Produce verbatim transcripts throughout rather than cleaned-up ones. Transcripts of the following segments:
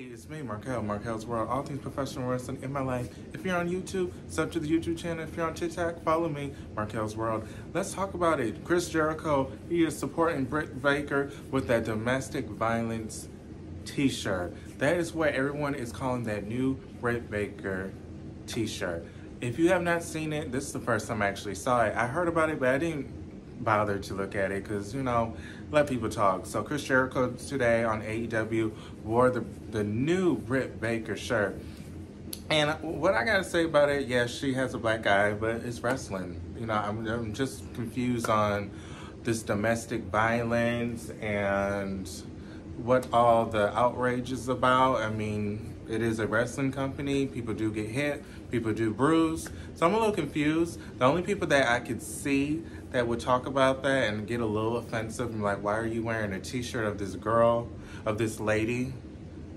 Hey, it's me, Marquel, Marquel's World, all things professional wrestling in my life. If you're on YouTube, sub to the YouTube channel. If you're on TikTok, follow me, Marquel's World. Let's talk about it. Chris Jericho, he is supporting Britt Baker with that domestic violence t-shirt. That is what everyone is calling that new Britt Baker t-shirt. If you have not seen it, this is the first time I actually saw it. I heard about it, but I didn't bother to look at it because, you know, let people talk. So Chris Jericho today on A E W wore the, the new Britt Baker shirt. And what I gotta say about it, yes, she has a black eye, but it's wrestling. You know, I'm, I'm just confused on this domestic violence and what all the outrage is about. I mean, it is a wrestling company. People do get hit, people do bruise. So I'm a little confused. The only people that I could see that would talk about that and get a little offensive and like, why are you wearing a t-shirt of this girl, of this lady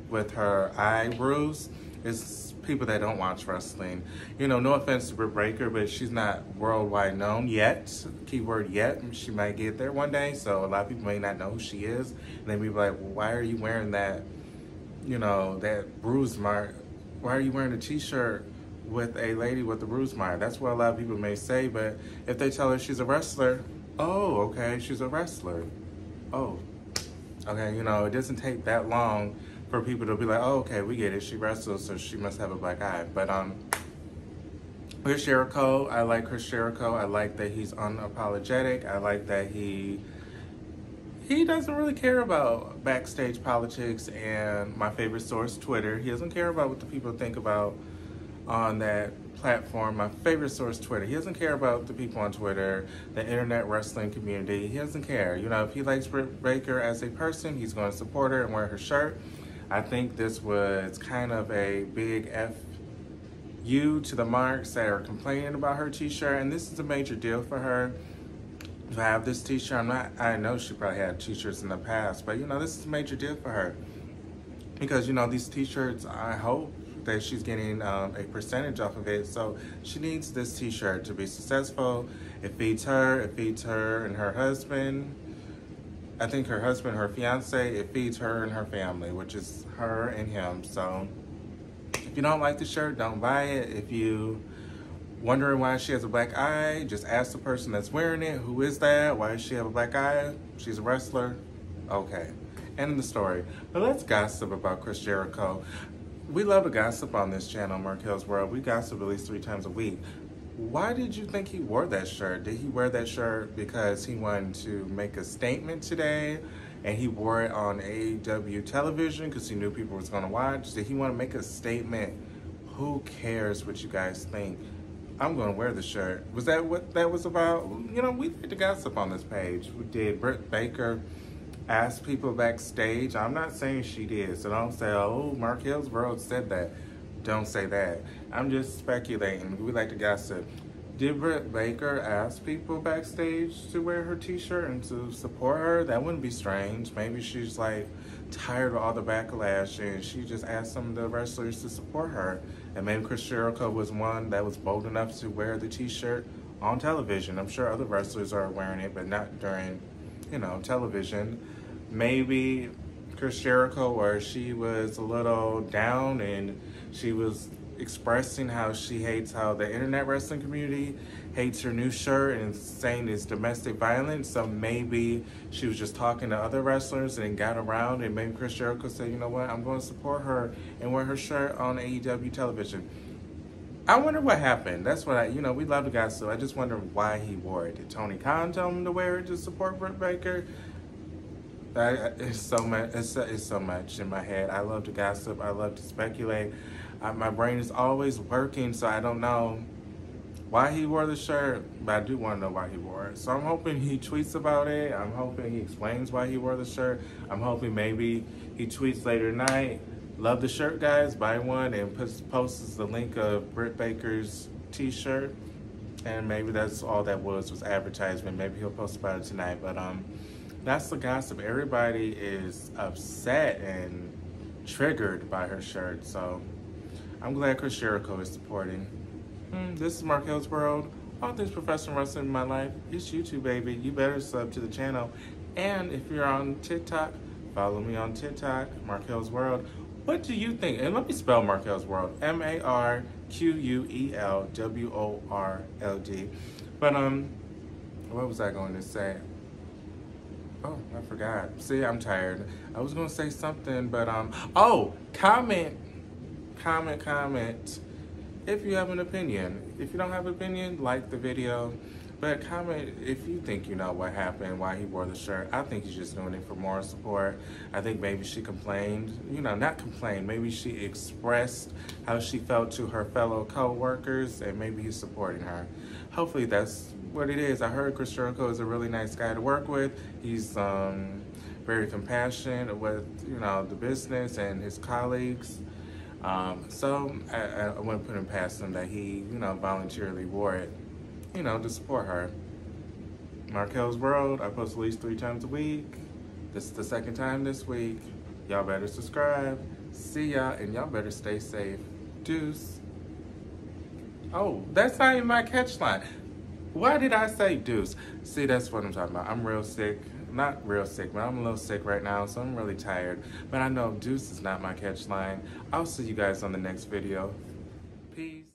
with her eye bruise? It's people that don't watch wrestling. You know, no offense to Britt Baker, but she's not worldwide known yet. Keyword yet. She might get there one day, so a lot of people may not know who she is. And they'd be like, well, why are you wearing that, you know, that bruise mark? Why are you wearing a t-shirt with a lady with a bruise mark? That's what a lot of people may say, but if they tell her she's a wrestler, oh, okay, she's a wrestler. Oh, okay, you know, it doesn't take that long for people to be like, oh, okay, we get it, she wrestles, so she must have a black eye. But um, Chris Jericho, I like Chris Jericho. I like that he's unapologetic. I like that he He doesn't really care about backstage politics and my favorite source, Twitter. He doesn't care about what the people think about on that platform, my favorite source, Twitter. He doesn't care about the people on Twitter, the internet wrestling community. He doesn't care. You know, if he likes Britt Baker as a person, he's going to support her and wear her shirt. I think this was kind of a big F you to the marks that are complaining about her t-shirt, and this is a major deal for her. If I have this t-shirt, I'm not, I know she probably had t-shirts in the past, but you know, this is a major deal for her because, you know, these t-shirts, I hope that she's getting um, a percentage off of it. So she needs this t-shirt to be successful. It feeds her, it feeds her and her husband. I think her husband, her fiance, it feeds her and her family, which is her and him. So if you don't like the shirt, don't buy it. If you wondering why she has a black eye, just ask the person that's wearing it, who is that? Why does she have a black eye? She's a wrestler. Okay, end of the story. But let's gossip about Chris Jericho. We love to gossip on this channel, Marquel's World. We gossip at least three times a week. Why did you think he wore that shirt? Did he wear that shirt because he wanted to make a statement today and he wore it on A E W television because he knew people was gonna watch? Did he wanna make a statement? Who cares what you guys think? I'm gonna wear the shirt. Was that what that was about? You know, we did the gossip on this page. We did. Britt Baker asked people backstage. I'm not saying she did, so don't say, oh, Marquel's World said that. Don't say that. I'm just speculating. We like to gossip. Did Britt Baker ask people backstage to wear her t-shirt and to support her? That wouldn't be strange. Maybe she's like tired of all the backlash and she just asked some of the wrestlers to support her. And maybe Chris Jericho was one that was bold enough to wear the t-shirt on television. I'm sure other wrestlers are wearing it, but not during, you know, television. Maybe Chris Jericho, or she was a little down and she was expressing how she hates how the internet wrestling community hates her new shirt and saying it's domestic violence. So maybe she was just talking to other wrestlers and got around, and maybe Chris Jericho said, you know what, I'm going to support her and wear her shirt on A E W television. I wonder what happened. That's what I, you know, we love the guy, so I just wonder why he wore it. Did Tony Khan tell him to wear it to support Britt Baker? I, it's so much. It's, it's so much in my head. I love to gossip. I love to speculate. I, my brain is always working, so I don't know why he wore the shirt, but I do want to know why he wore it. So I'm hoping he tweets about it. I'm hoping he explains why he wore the shirt. I'm hoping maybe he tweets later tonight, love the shirt, guys, buy one, and puts, posts the link of Britt Baker's t-shirt. And maybe that's all that was, was advertisement. Maybe he'll post about it tonight, but um. That's the gossip. Everybody is upset and triggered by her shirt. So I'm glad Chris Jericho is supporting. Mm, this is Marquel's World. All things professional wrestling in my life. It's YouTube, baby. You better sub to the channel. And if you're on TikTok, follow me on TikTok, Marquel's World. What do you think? And let me spell Marquel's World. M A R Q U E L W O R L D. But um, what was I going to say? Oh, I forgot. See, I'm tired. I was going to say something, but um, oh, comment, comment, comment. If you have an opinion. If you don't have an opinion, like the video. But comment if you think you know what happened, why he wore the shirt. I think he's just doing it for moral support. I think maybe she complained, you know, not complained, maybe she expressed how she felt to her fellow co-workers, and maybe he's supporting her. Hopefully that's what it is. I heard Chris Jericho is a really nice guy to work with. He's um, very compassionate with, you know, the business and his colleagues. Um, so I, I wouldn't put him past him that he, you know, voluntarily wore it, you know, to support her. Marquel's World, I post at least three times a week. This is the second time this week. Y'all better subscribe. See y'all, and y'all better stay safe. Deuce. Oh, that's not even my catch line. Why did I say deuce? See, that's what I'm talking about. I'm real sick. Not real sick, but I'm a little sick right now, so I'm really tired. But I know deuce is not my catch line. I'll see you guys on the next video. Peace.